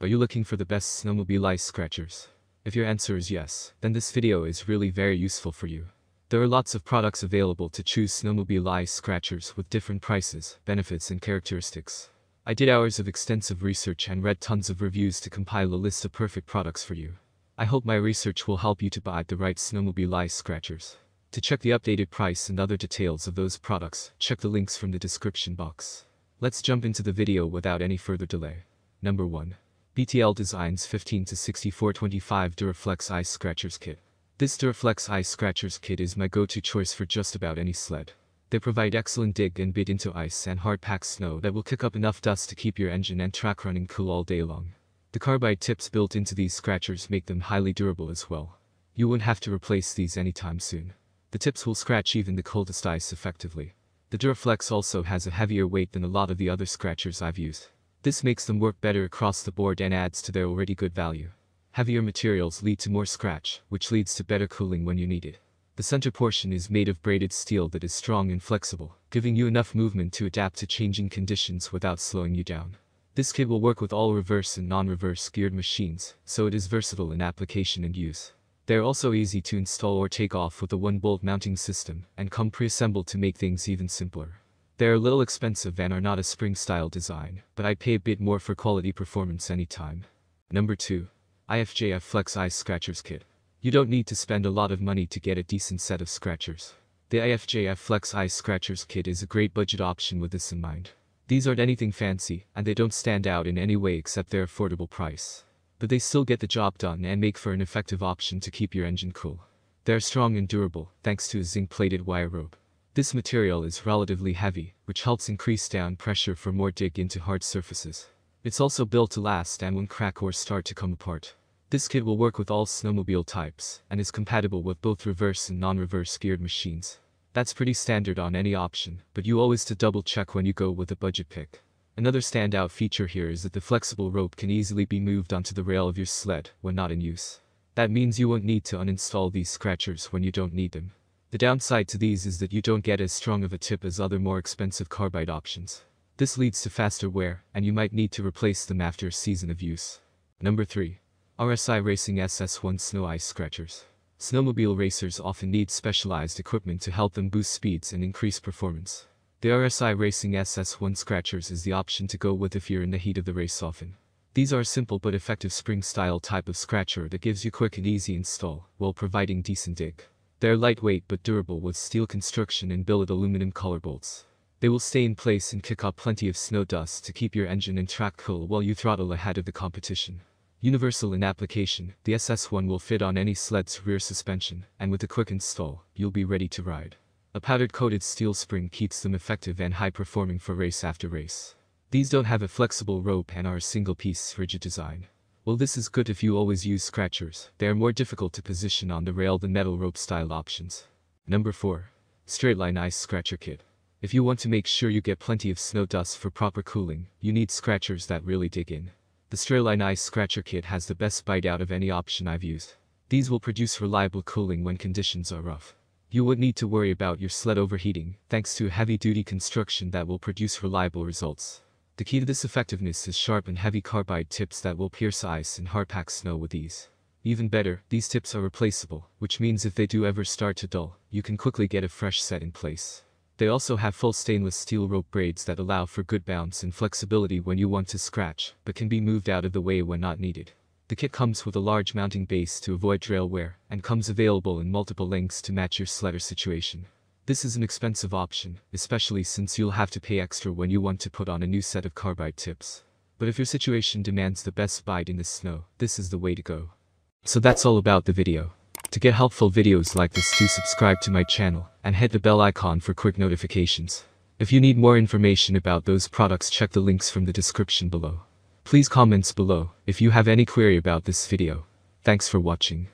Are you looking for the best snowmobile ice scratchers? If your answer is yes, then this video is really very useful for you. There are lots of products available to choose snowmobile ice scratchers with different prices, benefits and characteristics. I did hours of extensive research and read tons of reviews to compile a list of perfect products for you. I hope my research will help you to buy the right snowmobile ice scratchers. To check the updated price and other details of those products, check the links from the description box. Let's jump into the video without any further delay. Number 1. BTL Designs 15-6425 DuraFlex Ice Scratchers Kit. This DuraFlex Ice Scratchers Kit is my go-to choice for just about any sled. They provide excellent dig and bit into ice and hard-packed snow that will kick up enough dust to keep your engine and track running cool all day long. The carbide tips built into these scratchers make them highly durable as well. You won't have to replace these anytime soon. The tips will scratch even the coldest ice effectively. The DuraFlex also has a heavier weight than a lot of the other scratchers I've used. This makes them work better across the board and adds to their already good value. Heavier materials lead to more scratch, which leads to better cooling when you need it. The center portion is made of braided steel that is strong and flexible, giving you enough movement to adapt to changing conditions without slowing you down. This kit will work with all reverse and non-reverse geared machines, so it is versatile in application and use. They are also easy to install or take off with a one-bolt mounting system, and come pre-assembled to make things even simpler. They are a little expensive and are not a spring-style design, but I pay a bit more for quality performance anytime. Number 2. IFJF Flex Ice Scratchers Kit. You don't need to spend a lot of money to get a decent set of scratchers. The IFJF Flex Ice Scratchers Kit is a great budget option with this in mind. These aren't anything fancy, and they don't stand out in any way except their affordable price. But they still get the job done and make for an effective option to keep your engine cool. They're strong and durable, thanks to a zinc-plated wire rope. This material is relatively heavy, which helps increase down pressure for more dig into hard surfaces. It's also built to last and won't crack or start to come apart. This kit will work with all snowmobile types, and is compatible with both reverse and non-reverse geared machines. That's pretty standard on any option, but you always to double check when you go with a budget pick. Another standout feature here is that the flexible rope can easily be moved onto the rail of your sled when not in use. That means you won't need to uninstall these scratchers when you don't need them. The downside to these is that you don't get as strong of a tip as other more expensive carbide options. This leads to faster wear, and you might need to replace them after a season of use. Number 3. RSI Racing SS1 Snow Ice Scratchers. Snowmobile racers often need specialized equipment to help them boost speeds and increase performance. The RSI Racing SS1 Scratchers is the option to go with if you're in the heat of the race often. These are a simple but effective spring-style type of scratcher that gives you quick and easy install, while providing decent dig. They're lightweight but durable with steel construction and billet aluminum collar bolts. They will stay in place and kick up plenty of snow dust to keep your engine and track cool while you throttle ahead of the competition. Universal in application, the SS1 will fit on any sled's rear suspension, and with a quick install, you'll be ready to ride. A powder-coated steel spring keeps them effective and high-performing for race after race. These don't have a flexible rope and are a single-piece rigid design. While this is good if you always use scratchers, they are more difficult to position on the rail than metal rope style options. Number 4. Straightline Ice Scratcher Kit. If you want to make sure you get plenty of snow dust for proper cooling, you need scratchers that really dig in. The Straightline Ice Scratcher Kit has the best bite out of any option I've used. These will produce reliable cooling when conditions are rough. You won't need to worry about your sled overheating, thanks to a heavy-duty construction that will produce reliable results. The key to this effectiveness is sharp and heavy carbide tips that will pierce ice and hard-pack snow with ease. Even better, these tips are replaceable, which means if they do ever start to dull, you can quickly get a fresh set in place. They also have full stainless steel rope braids that allow for good bounce and flexibility when you want to scratch, but can be moved out of the way when not needed. The kit comes with a large mounting base to avoid rail wear, and comes available in multiple lengths to match your sledder situation. This is an expensive option, especially since you'll have to pay extra when you want to put on a new set of carbide tips. But if your situation demands the best bite in the snow, this is the way to go. So that's all about the video. To get helpful videos like this, do subscribe to my channel, and hit the bell icon for quick notifications. If you need more information about those products, check the links from the description below. Please comment below if you have any query about this video. Thanks for watching.